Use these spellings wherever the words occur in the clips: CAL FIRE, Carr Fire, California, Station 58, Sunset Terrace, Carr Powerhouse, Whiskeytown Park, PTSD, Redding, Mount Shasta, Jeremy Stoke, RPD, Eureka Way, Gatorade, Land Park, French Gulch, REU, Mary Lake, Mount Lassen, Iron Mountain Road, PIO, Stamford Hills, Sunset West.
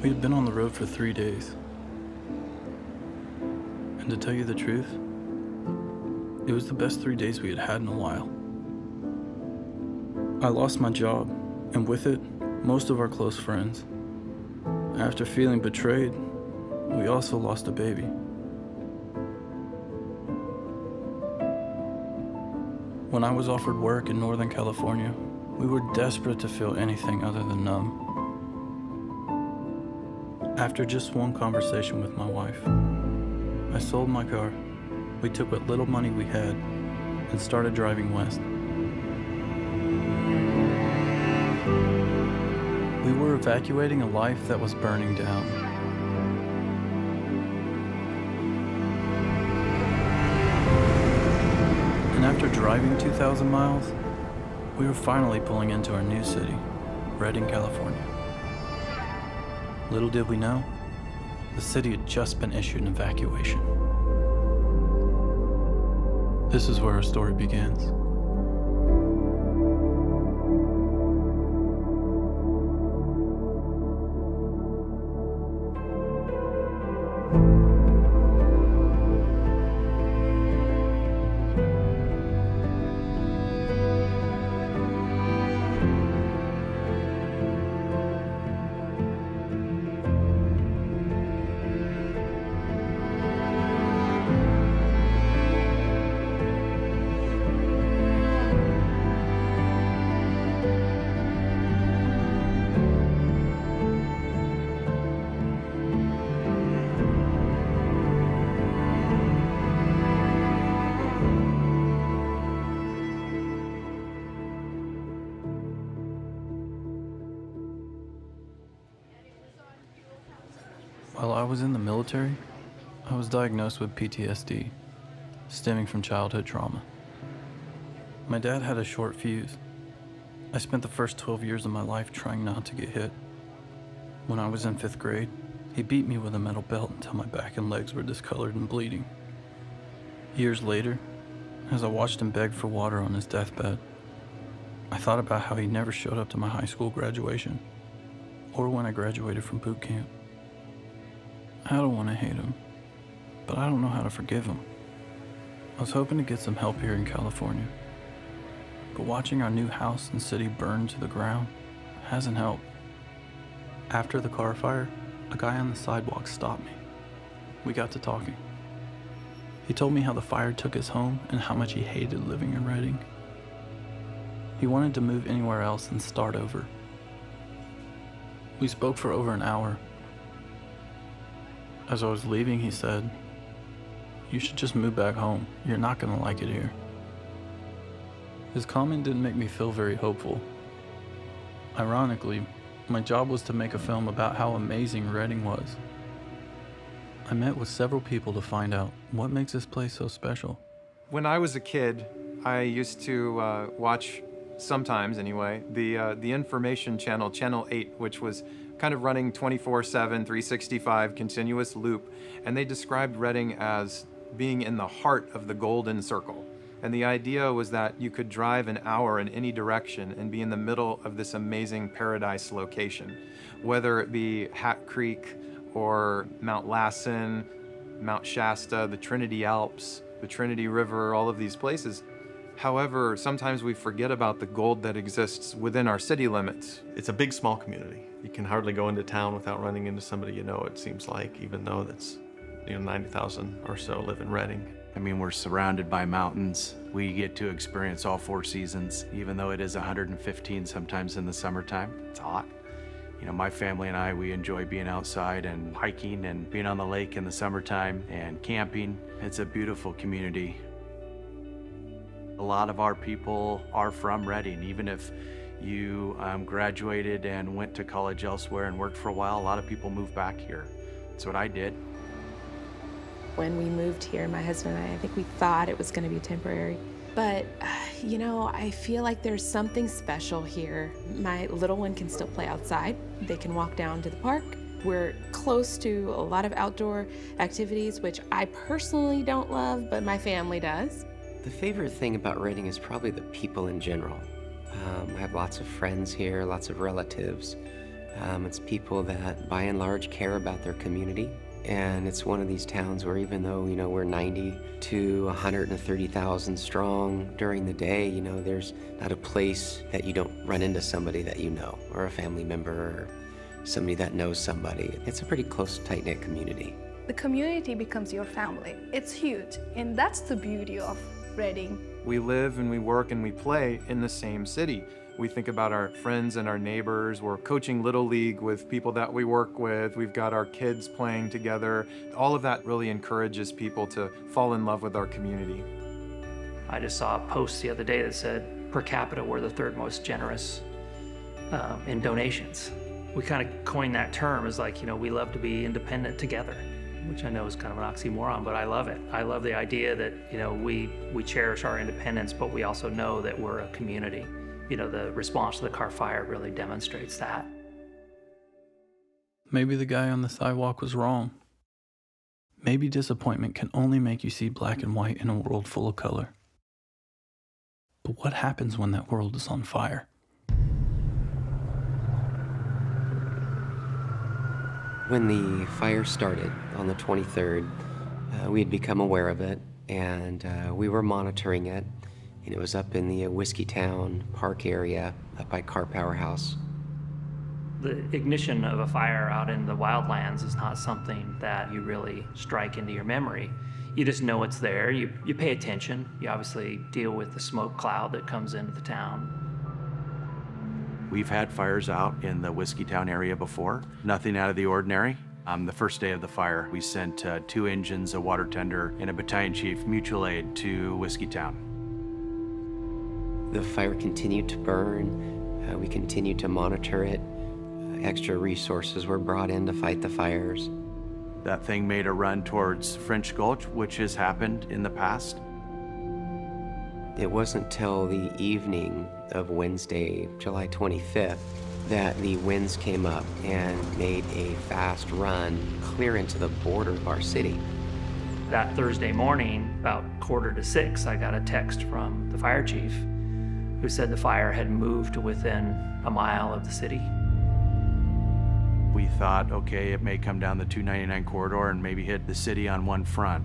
We had been on the road for 3 days. And to tell you the truth, it was the best 3 days we had had in a while. I lost my job, and with it, most of our close friends. After feeling betrayed, we also lost a baby. When I was offered work in Northern California, we were desperate to feel anything other than numb. After just one conversation with my wife, I sold my car. We took what little money we had and started driving west. We were evacuating a life that was burning down. And after driving 2,000 miles, we were finally pulling into our new city, Redding, California. Little did we know, the city had just been issued an evacuation. This is where our story begins. While I was in the military, I was diagnosed with PTSD, stemming from childhood trauma. My dad had a short fuse. I spent the first 12 years of my life trying not to get hit. When I was in 5th grade, he beat me with a metal belt until my back and legs were discolored and bleeding. Years later, as I watched him beg for water on his deathbed, I thought about how he never showed up to my high school graduation, or when I graduated from boot camp. I don't want to hate him, but I don't know how to forgive him. I was hoping to get some help here in California, but watching our new house and city burn to the ground hasn't helped. After the Carr Fire, a guy on the sidewalk stopped me. We got to talking. He told me how the fire took his home and how much he hated living in Redding. He wanted to move anywhere else and start over. We spoke for over an hour. As I was leaving, he said, "You should just move back home. You're not gonna like it here." His comment didn't make me feel very hopeful. Ironically, my job was to make a film about how amazing Redding was. I met with several people to find out what makes this place so special. When I was a kid, I used to watch, sometimes anyway, the information channel, Channel 8, which was kind of running 24/7, 365, continuous loop, and they described Redding as being in the heart of the Golden Circle. And the idea was that you could drive an hour in any direction and be in the middle of this amazing paradise location, whether it be Hat Creek or Mount Lassen, Mount Shasta, the Trinity Alps, the Trinity River, all of these places. However, sometimes we forget about the gold that exists within our city limits. It's a big, small community. You can hardly go into town without running into somebody you know, it seems like, even though that's, 90,000 or so live in Redding. I mean, we're surrounded by mountains. We get to experience all 4 seasons, even though it is 115 sometimes in the summertime. It's hot. My family and I, we enjoy being outside and hiking and being on the lake in the summertime and camping. It's a beautiful community. A lot of our people are from Redding. Even if you graduated and went to college elsewhere and worked for a while, a lot of people moved back here. That's what I did. When we moved here, my husband and I think we thought it was going to be temporary. But, I feel like there's something special here. My little one can still play outside. They can walk down to the park. We're close to a lot of outdoor activities, which I personally don't love, but my family does. The favorite thing about Redding is probably the people in general. I have lots of friends here, lots of relatives. It's people that, by and large, care about their community. And it's one of these towns where even though, you know, we're 90 to 130,000 strong during the day, you know, there's not a place that you don't run into somebody that you know, or a family member, or somebody that knows somebody. It's a pretty close, tight-knit community. The community becomes your family. It's huge, and that's the beauty of Reading. We live and we work and we play in the same city. We think about our friends and our neighbors. We're coaching Little League with people that we work with. We've got our kids playing together. All of that really encourages people to fall in love with our community. I just saw a post the other day that said, per capita, we're the third most generous in donations. We kind of coined that term as like, you know, we love to be independent together, which I know is kind of an oxymoron, but I love it. I love the idea that, you know, we cherish our independence, but we also know that we're a community. You know, the response to the Carr Fire really demonstrates that. Maybe the guy on the sidewalk was wrong. Maybe disappointment can only make you see black and white in a world full of color. But what happens when that world is on fire? When the fire started on the 23rd, we had become aware of it, and we were monitoring it. And it was up in the Whiskeytown Park area, up by Carr Powerhouse. The ignition of a fire out in the wildlands is not something that you really strike into your memory. You just know it's there, you pay attention, you obviously deal with the smoke cloud that comes into the town. We've had fires out in the Whiskeytown area before, nothing out of the ordinary. On the first day of the fire, we sent 2 engines, a water tender, and a battalion chief mutual aid to Whiskeytown. The fire continued to burn. We continued to monitor it. Extra resources were brought in to fight the fires. That thing made a run towards French Gulch, which has happened in the past. It wasn't till the evening of Wednesday, July 25th, that the winds came up and made a fast run clear into the border of our city. That Thursday morning, about 5:45, I got a text from the fire chief, who said the fire had moved to within a mile of the city. We thought, okay, it may come down the 299 corridor and maybe hit the city on one front.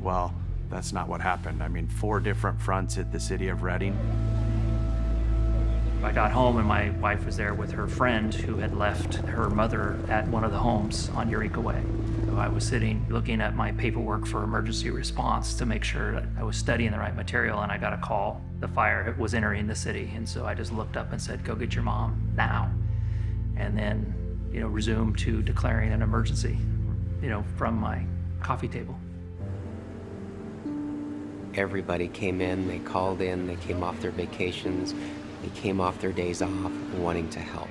Well, that's not what happened. I mean, 4 different fronts hit the city of Reading. I got home and my wife was there with her friend who had left her mother at one of the homes on Eureka Way. So I was sitting looking at my paperwork for emergency response to make sure that I was studying the right material, and I got a call. The fire was entering the city, and so I just looked up and said, go get your mom now. And then, you know, resumed to declaring an emergency, you know, from my coffee table. Everybody came in, they called in, they came off their vacations, they came off their days off wanting to help.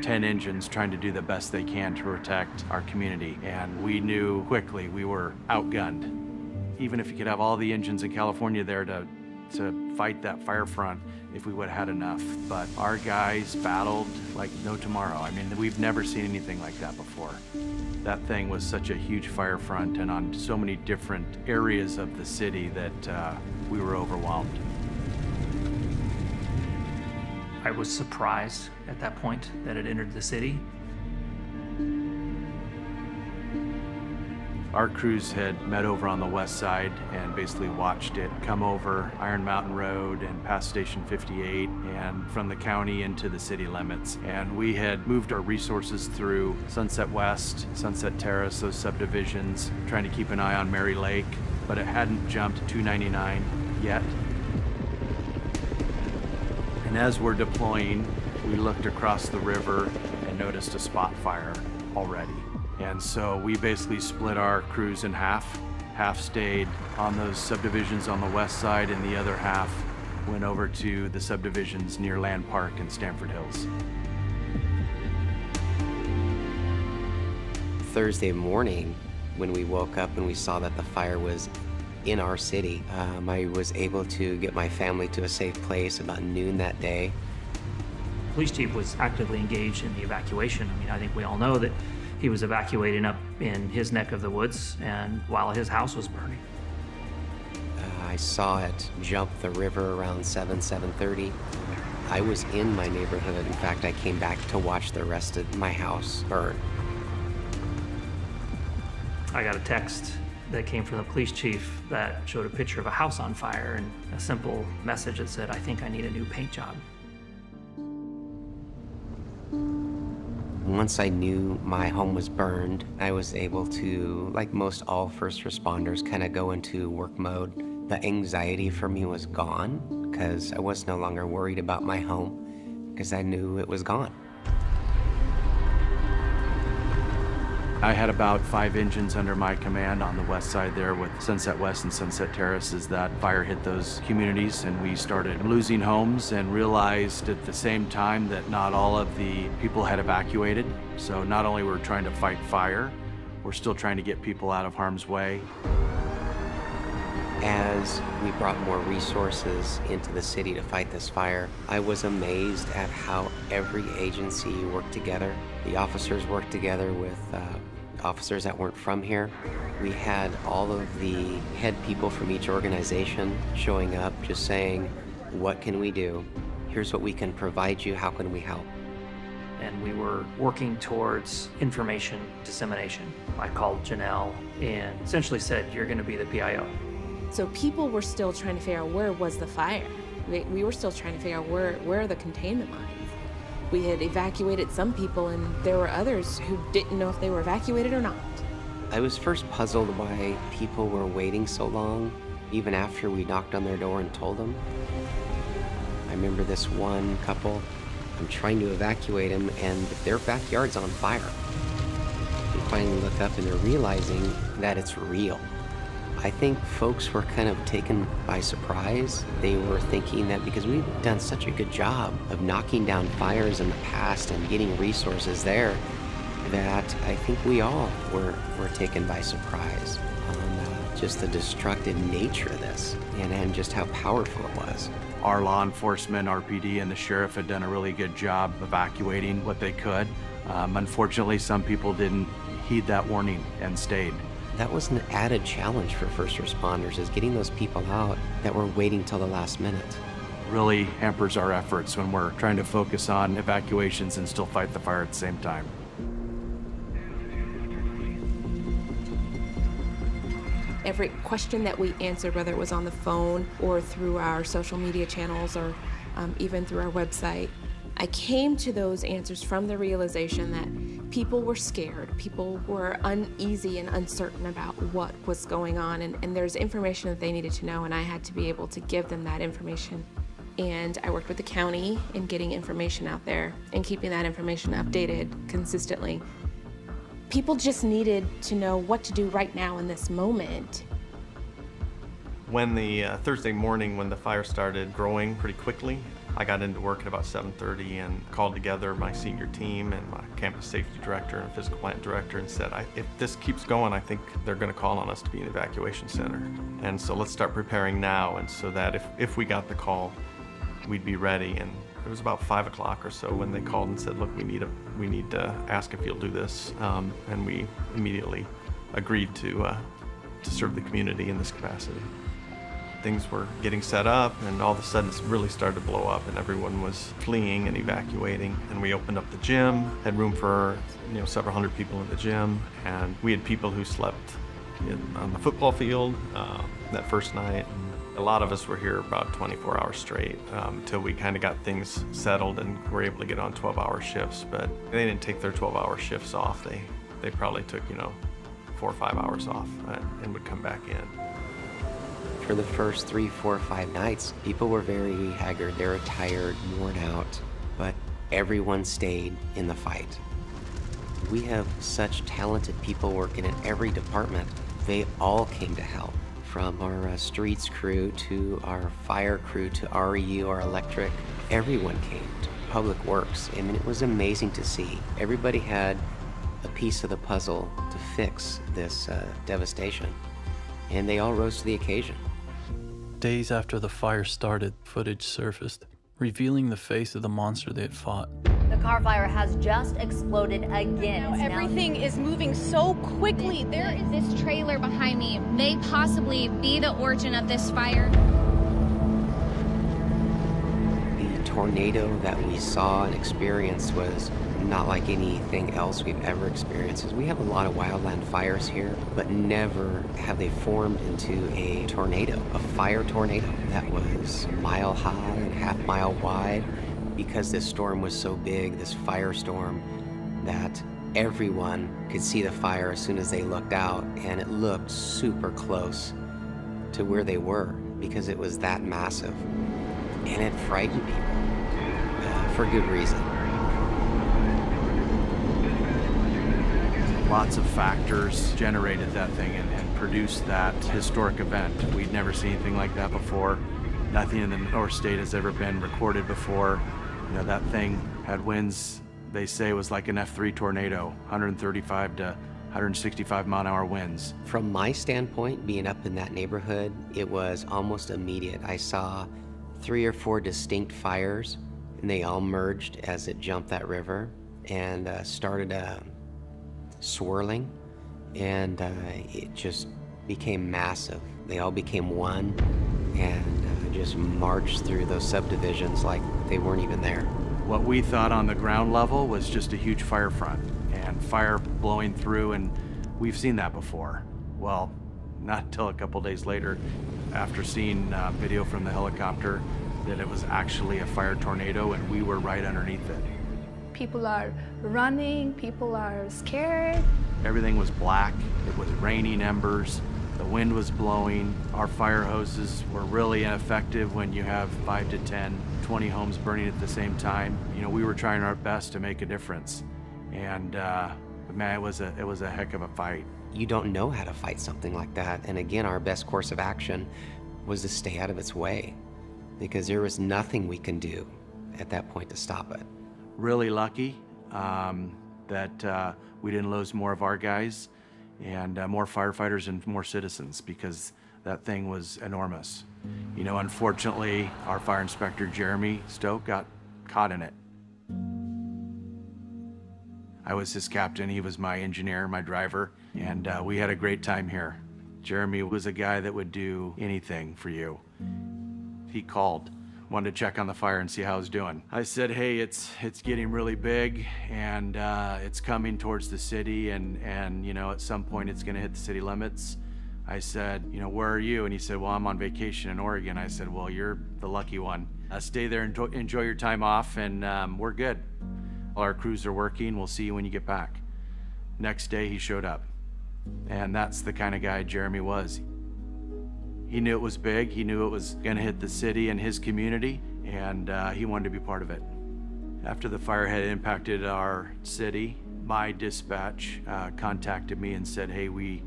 10 engines trying to do the best they can to protect our community, and we knew quickly we were outgunned. Even if you could have all the engines in California there to fight that fire front, if we would have had enough. But our guys battled like no tomorrow. I mean, we've never seen anything like that before. That thing was such a huge fire front and on so many different areas of the city that we were overwhelmed. I was surprised at that point that it entered the city. Our crews had met over on the west side and basically watched it come over Iron Mountain Road and past Station 58 and from the county into the city limits. And we had moved our resources through Sunset West, Sunset Terrace, those subdivisions, trying to keep an eye on Mary Lake, but it hadn't jumped 299 yet. And as we're deploying, we looked across the river and noticed a spot fire already. And so we basically split our crews in half. Half stayed on those subdivisions on the west side, and the other half went over to the subdivisions near Land Park and Stamford Hills. Thursday morning, when we woke up and we saw that the fire was in our city, I was able to get my family to a safe place about noon that day. The police chief was actively engaged in the evacuation. I mean, I think we all know that he was evacuating up in his neck of the woods and while his house was burning. I saw it jump the river around 7:30. I was in my neighborhood. In fact, I came back to watch the rest of my house burn. I got a text that came from the police chief that showed a picture of a house on fire and a simple message that said, "I think I need a new paint job." Once I knew my home was burned, I was able to, like most all first responders, kind of go into work mode. The anxiety for me was gone because I was no longer worried about my home because I knew it was gone. I had about 5 engines under my command on the west side there with Sunset West and Sunset Terrace as that fire hit those communities, and we started losing homes and realized at the same time that not all of the people had evacuated. So not only were we trying to fight fire, we're still trying to get people out of harm's way. As we brought more resources into the city to fight this fire, I was amazed at how every agency worked together. The officers worked together with officers that weren't from here. We had all of the head people from each organization showing up, just saying, "What can we do? Here's what we can provide you. How can we help?" And we were working towards information dissemination. I called Janelle and essentially said, "You're going to be the PIO." So people were still trying to figure out where was the fire. We were still trying to figure out where are the containment lines. We had evacuated some people, and there were others who didn't know if they were evacuated or not. I was first puzzled why people were waiting so long, even after we knocked on their door and told them. I remember this one couple, I'm trying to evacuate them, and their backyard's on fire. They finally look up, and they're realizing that it's real. I think folks were kind of taken by surprise. They were thinking that because we've done such a good job of knocking down fires in the past and getting resources there, that I think we all were taken by surprise on just the destructive nature of this and just how powerful it was. Our law enforcement, RPD, and the sheriff had done a really good job evacuating what they could. Unfortunately, some people didn't heed that warning and stayed. That was an added challenge for first responders, is getting those people out that were waiting till the last minute. Really hampers our efforts when we're trying to focus on evacuations and still fight the fire at the same time. Every question that we answered, whether it was on the phone or through our social media channels or even through our website, I came to those answers from the realization that people were scared, people were uneasy and uncertain about what was going on, and there's information that they needed to know, and I had to be able to give them that information. And I worked with the county in getting information out there and keeping that information updated consistently. People just needed to know what to do right now in this moment. When the Thursday morning when the fire started growing pretty quickly, I got into work at about 7:30 and called together my senior team and my campus safety director and physical plant director and said, if this keeps going, I think they're going to call on us to be an evacuation center. And so let's start preparing now, and so that if we got the call, we'd be ready. And it was about 5 o'clock or so when they called and said, look, we need to ask if you'll do this. And we immediately agreed to serve the community in this capacity. Things were getting set up, and all of a sudden it really started to blow up, and everyone was fleeing and evacuating. And we opened up the gym, had room for several hundred people in the gym, and we had people who slept on the football field that first night. And a lot of us were here about 24 hours straight until we kind of got things settled and were able to get on 12-hour shifts. But they didn't take their 12-hour shifts off. They probably took 4 or 5 hours off, right, and would come back in. For the first 3, 4, 5 nights, people were very haggard. They were tired, worn out, but everyone stayed in the fight. We have such talented people working in every department. They all came to help, from our streets crew to our fire crew to REU, our electric. Everyone came to Public Works. I mean, it was amazing to see. Everybody had a piece of the puzzle to fix this devastation, and they all rose to the occasion. Days after the fire started, footage surfaced, revealing the face of the monster they had fought. The Carr Fire has just exploded again. Now everything is moving so quickly. There is this trailer behind me. May possibly be the origin of this fire. The tornado that we saw and experienced was not like anything else we've ever experienced. We have a lot of wildland fires here, but never have they formed into a tornado, a fire tornado that was mile high and half-mile wide. Because this storm was so big, this firestorm, that everyone could see the fire as soon as they looked out, and it looked super close to where they were because it was that massive. And it frightened people for good reason. Lots of factors generated that thing and produced that historic event. We'd never seen anything like that before. Nothing in the North State has ever been recorded before. You know, that thing had winds, they say, was like an F3 tornado, 135 to 165 mile an hour winds. From my standpoint, being up in that neighborhood, it was almost immediate. I saw 3 or 4 distinct fires, and they all merged as it jumped that river and started swirling, and it just became massive. They all became one and just marched through those subdivisions like they weren't even there. What we thought on the ground level was just a huge fire front and fire blowing through, and we've seen that before. Well, not until a couple days later, after seeing video from the helicopter, that it was actually a fire tornado and we were right underneath it. People are running, people are scared. Everything was black, it was raining embers, the wind was blowing. Our fire hoses were really ineffective when you have 5 to 10, 20 homes burning at the same time. You know, we were trying our best to make a difference. And man, it was a heck of a fight. You don't know how to fight something like that. And again, our best course of action was to stay out of its way, because there was nothing we can do at that point to stop it. Really lucky that we didn't lose more of our guys and more firefighters and more citizens, because that thing was enormous. You know, unfortunately, our fire inspector, Jeremy Stoke, got caught in it. I was his captain, he was my engineer, my driver, and we had a great time here. Jeremy was a guy that would do anything for you. He called, wanted to check on the fire and see how it was doing. I said, hey, it's getting really big, and it's coming towards the city, and you know, at some point it's gonna hit the city limits. I said, you know, where are you? And he said, well, I'm on vacation in Oregon. I said, well, you're the lucky one. Stay there and enjoy your time off, and we're good. Our crews are working, we'll see you when you get back. Next day he showed up, and that's the kind of guy Jeremy was. He knew it was big, he knew it was gonna hit the city and his community, and he wanted to be part of it. After the fire had impacted our city, my dispatch contacted me and said, hey, we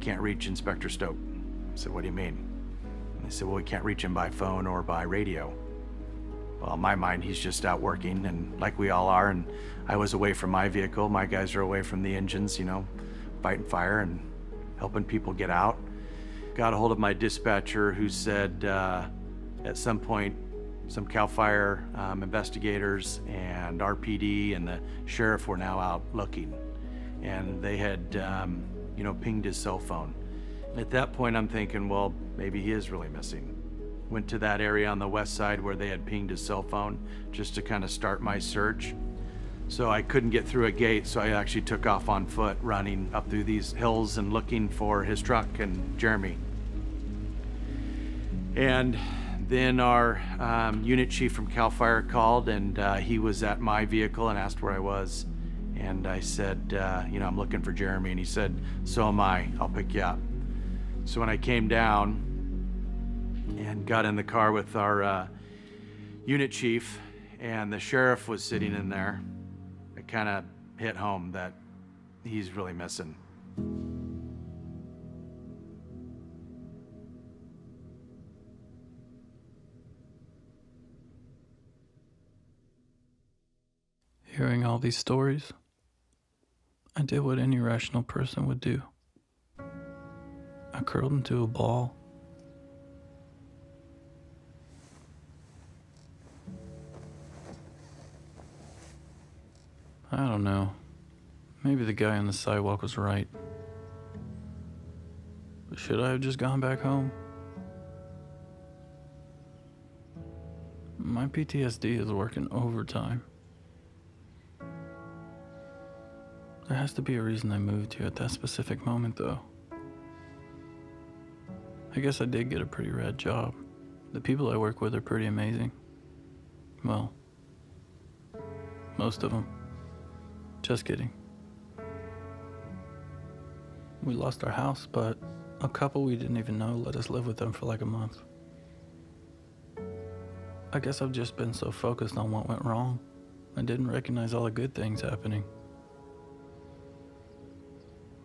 can't reach Inspector Stoke. I said, what do you mean? And they said, well, we can't reach him by phone or by radio. Well, in my mind, he's just out working, and like we all are, and I was away from my vehicle. My guys are away from the engines, you know, fighting fire and helping people get out. Got a hold of my dispatcher, who said at some point, some CAL FIRE investigators and RPD and the sheriff were now out looking, and they had, you know, pinged his cell phone. At that point, I'm thinking, well, maybe he is really missing. Went to that area on the west side where they had pinged his cell phone just to kind of start my search. So I couldn't get through a gate, so I actually took off on foot, running up through these hills and looking for his truck and Jeremy. And then our unit chief from CAL FIRE called, and he was at my vehicle and asked where I was. And I said, you know, I'm looking for Jeremy. And he said, so am I, I'll pick you up. So when I came down, and got in the car with our unit chief, and the sheriff was sitting in there. It kind of hit home that he's really missing. Hearing all these stories, I did what any rational person would do. I curled into a ball. I don't know, maybe the guy on the sidewalk was right. Should I have just gone back home? My PTSD is working overtime. There has to be a reason I moved here at that specific moment, though. I guess I did get a pretty rad job. The people I work with are pretty amazing. Well, most of them. Just kidding. We lost our house, but a couple we didn't even know let us live with them for like a month. I guess I've just been so focused on what went wrong, I didn't recognize all the good things happening.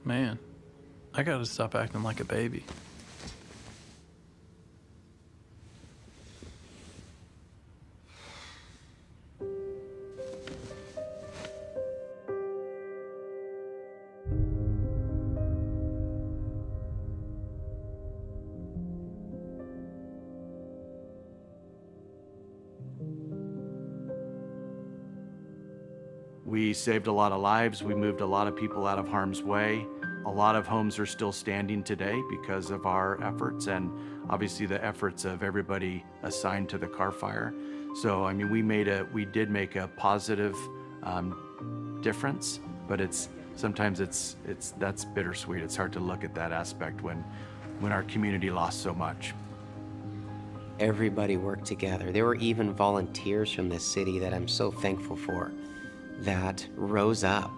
Man, I gotta stop acting like a baby. We saved a lot of lives, we moved a lot of people out of harm's way. A lot of homes are still standing today because of our efforts and obviously the efforts of everybody assigned to the Carr Fire. So, I mean, we did make a positive difference, but sometimes that's bittersweet. It's hard to look at that aspect when our community lost so much. Everybody worked together. There were even volunteers from this city that I'm so thankful for, that rose up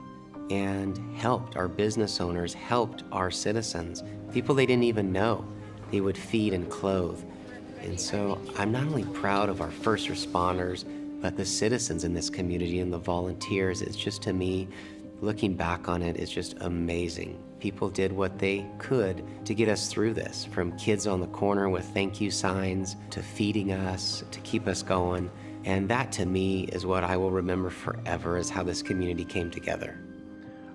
and helped our business owners, helped our citizens, people they didn't even know they would feed and clothe. And so I'm not only proud of our first responders, but the citizens in this community and the volunteers. It's just, to me, looking back on it, it's just amazing. People did what they could to get us through this, from kids on the corner with thank you signs, to feeding us, to keep us going. And that, to me, is what I will remember forever, is how this community came together.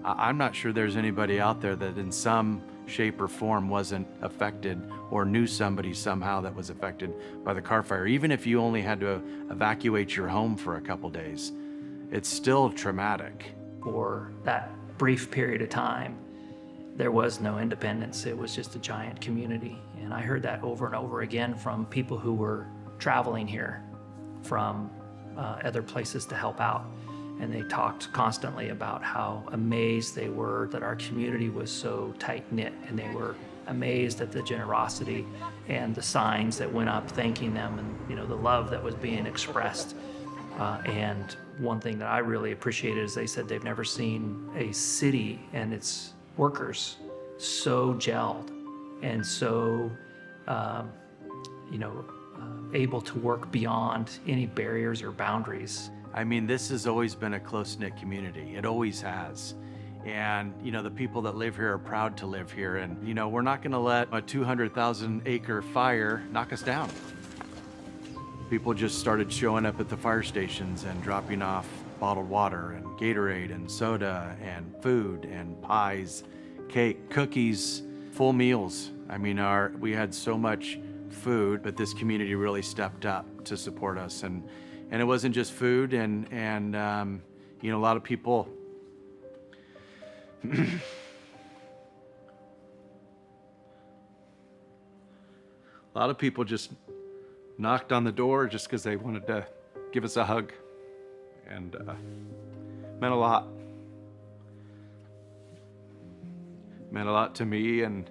I'm not sure there's anybody out there that in some shape or form wasn't affected or knew somebody somehow that was affected by the Carr Fire. Even if you only had to evacuate your home for a couple days, it's still traumatic. For that brief period of time, there was no independence. It was just a giant community. And I heard that over and over again from people who were traveling here from other places to help out. And they talked constantly about how amazed they were that our community was so tight-knit, and they were amazed at the generosity and the signs that went up thanking them, and you know, the love that was being expressed. And one thing that I really appreciated is they said they've never seen a city and its workers so gelled and so able to work beyond any barriers or boundaries. I mean, this has always been a close-knit community. It always has. And, you know, the people that live here are proud to live here. And, you know, we're not gonna let a 200,000-acre fire knock us down. People just started showing up at the fire stations and dropping off bottled water and Gatorade and soda and food and pies, cake, cookies, full meals. I mean, we had so much food, but this community really stepped up to support us. And it wasn't just food, and you know, a lot of people a lot of people just knocked on the door just because they wanted to give us a hug, and meant a lot. Meant a lot to me and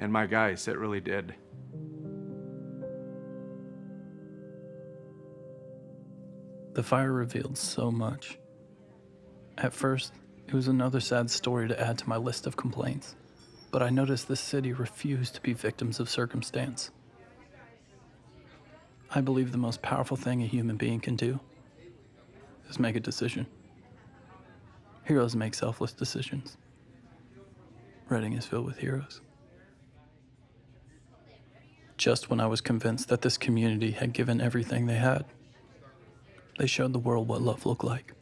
my guys. It really did. The fire revealed so much. At first, it was another sad story to add to my list of complaints, but I noticed this city refused to be victims of circumstance. I believe the most powerful thing a human being can do is make a decision. Heroes make selfless decisions. Reading is filled with heroes. Just when I was convinced that this community had given everything they had, they showed the world what love looked like.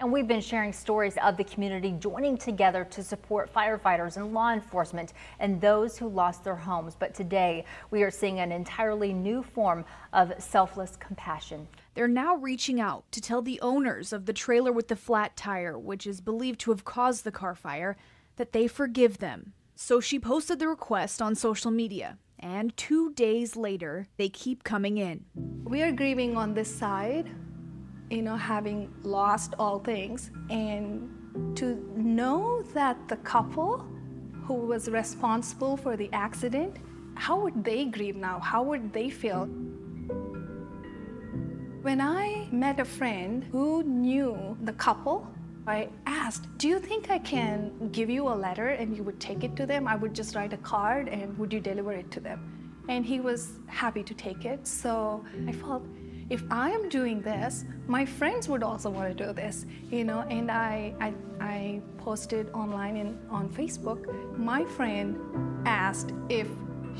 And we've been sharing stories of the community joining together to support firefighters and law enforcement and those who lost their homes. But today, we are seeing an entirely new form of selfless compassion. They're now reaching out to tell the owners of the trailer with the flat tire, which is believed to have caused the Carr Fire, that they forgive them. So she posted the request on social media. And 2 days later, they keep coming in. We are grieving on this side, you know, having lost all things. And to know that the couple who was responsible for the accident, how would they grieve now? How would they feel? When I met a friend who knew the couple, I asked, do you think I can give you a letter and you would take it to them? I would just write a card and would you deliver it to them? And he was happy to take it. So I felt, if I am doing this, my friends would also want to do this, you know? And I posted online and on Facebook, my friend asked if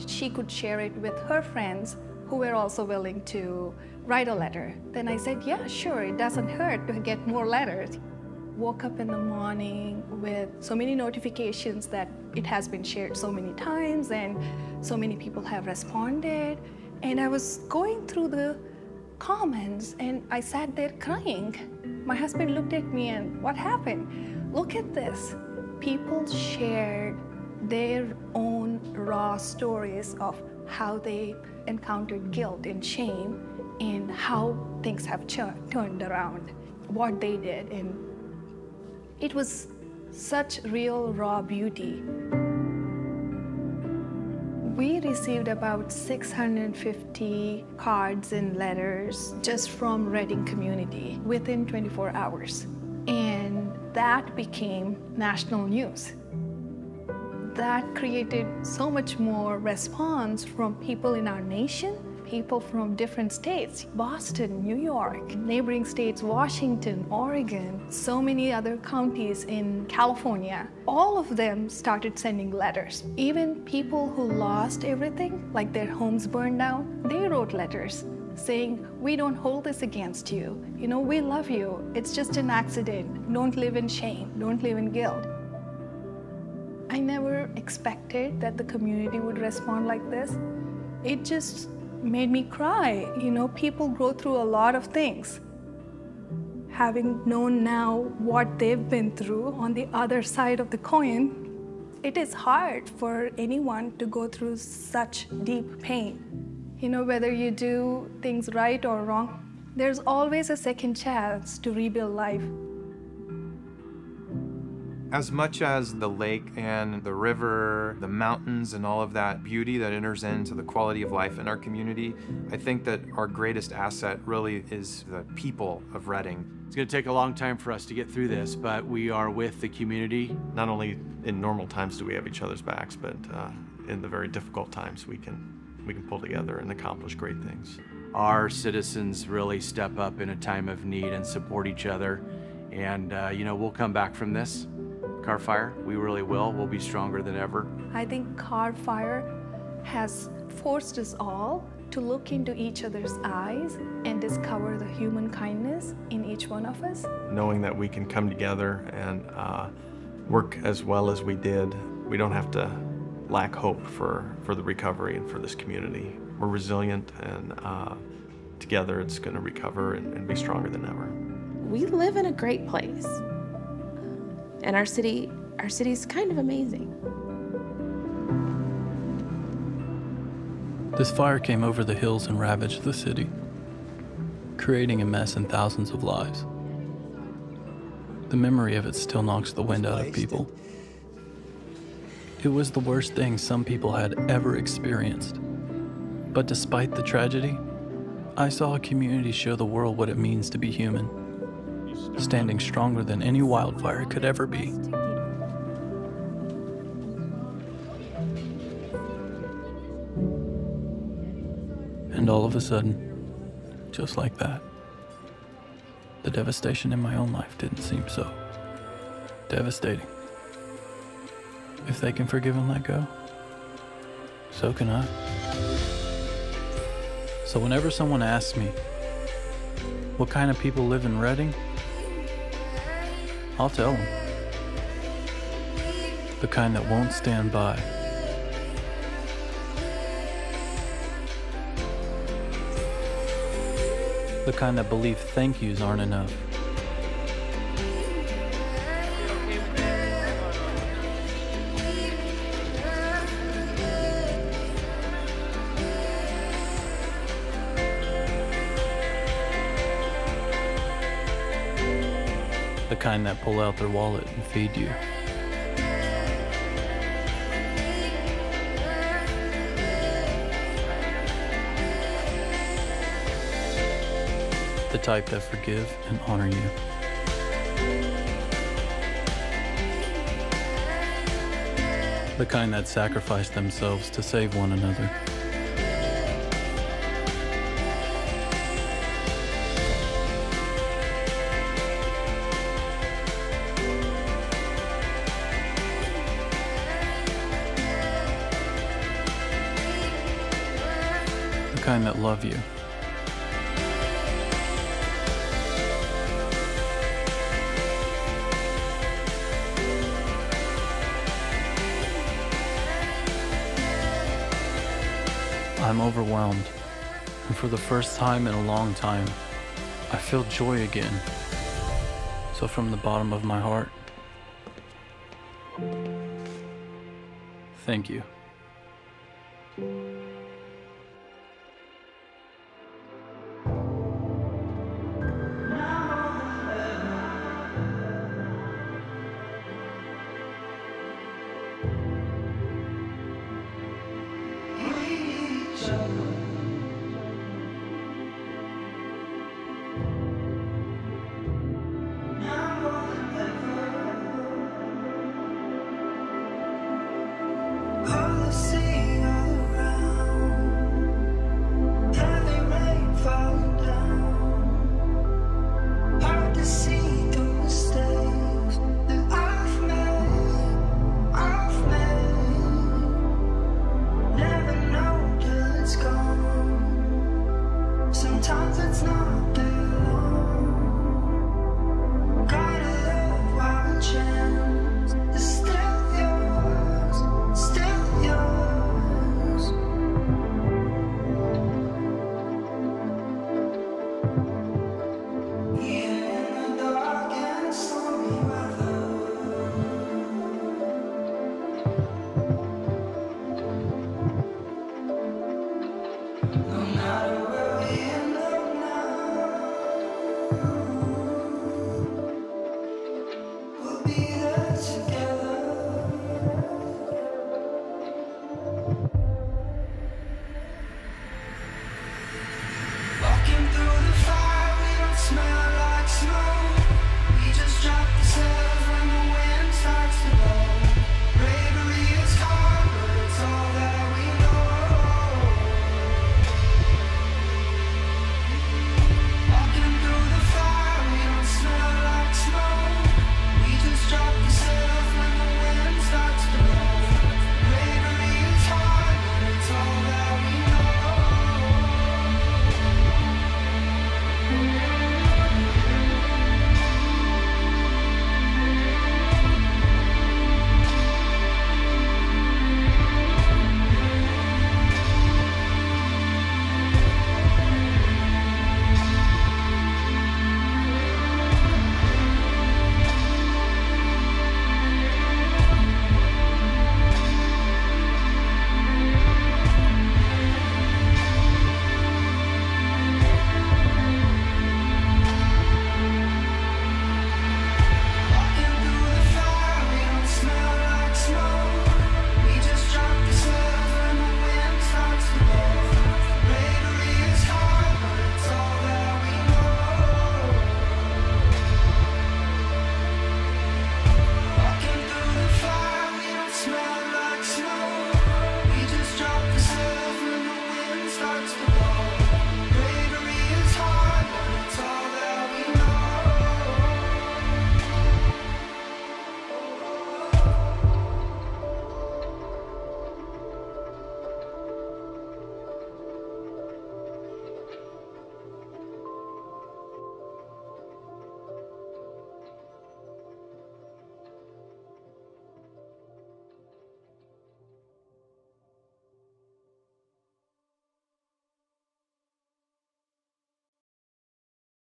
she could share it with her friends who were also willing to write a letter. Then I said, yeah, sure, it doesn't hurt to get more letters. Woke up in the morning with so many notifications that it has been shared so many times and so many people have responded. And I was going through the comments and I sat there crying. My husband looked at me and what happened? Look at this. People shared their own raw stories of how they encountered guilt and shame and how things have turned around, what they did. And it was such real, raw beauty. We received about 650 cards and letters just from Reading community within 24 hours. And that became national news. That created so much more response from people in our nation, people from different states, Boston, New York, neighboring states, Washington, Oregon, so many other counties in California. All of them started sending letters. Even people who lost everything, like their homes burned down, they wrote letters saying, we don't hold this against you. You know, we love you. It's just an accident. Don't live in shame. Don't live in guilt. I never expected that the community would respond like this. It just made me cry. You know, people go through a lot of things. Having known now what they've been through on the other side of the coin, it is hard for anyone to go through such deep pain. You know, whether you do things right or wrong, there's always a second chance to rebuild life. As much as the lake and the river, the mountains, and all of that beauty that enters into the quality of life in our community, I think that our greatest asset really is the people of Reading. It's going to take a long time for us to get through this, but we are with the community. Not only in normal times do we have each other's backs, but in the very difficult times we can pull together and accomplish great things. Our citizens really step up in a time of need and support each other, and you know, we'll come back from this. Carr Fire, we really will. We'll be stronger than ever. I think Carr Fire has forced us all to look into each other's eyes and discover the human kindness in each one of us. Knowing that we can come together and work as well as we did, we don't have to lack hope for the recovery and for this community. We're resilient, and together it's going to recover and be stronger than ever. We live in a great place. And our city's kind of amazing. This fire came over the hills and ravaged the city, creating a mess and thousands of lives. The memory of it still knocks the wind out of people. It was the worst thing some people had ever experienced. But despite the tragedy, I saw a community show the world what it means to be human. Standing stronger than any wildfire could ever be. And all of a sudden, just like that, the devastation in my own life didn't seem so devastating. If they can forgive and let go, so can I. So whenever someone asks me, what kind of people live in Reading? I'll tell them. The kind that won't stand by. The kind that believe thank yous aren't enough. the kind that pull out their wallet and feed you. The type that forgive and honor you. The kind that sacrifice themselves to save one another. The kind that love you. I'm overwhelmed, and for the first time in a long time, I feel joy again. So from the bottom of my heart, thank you.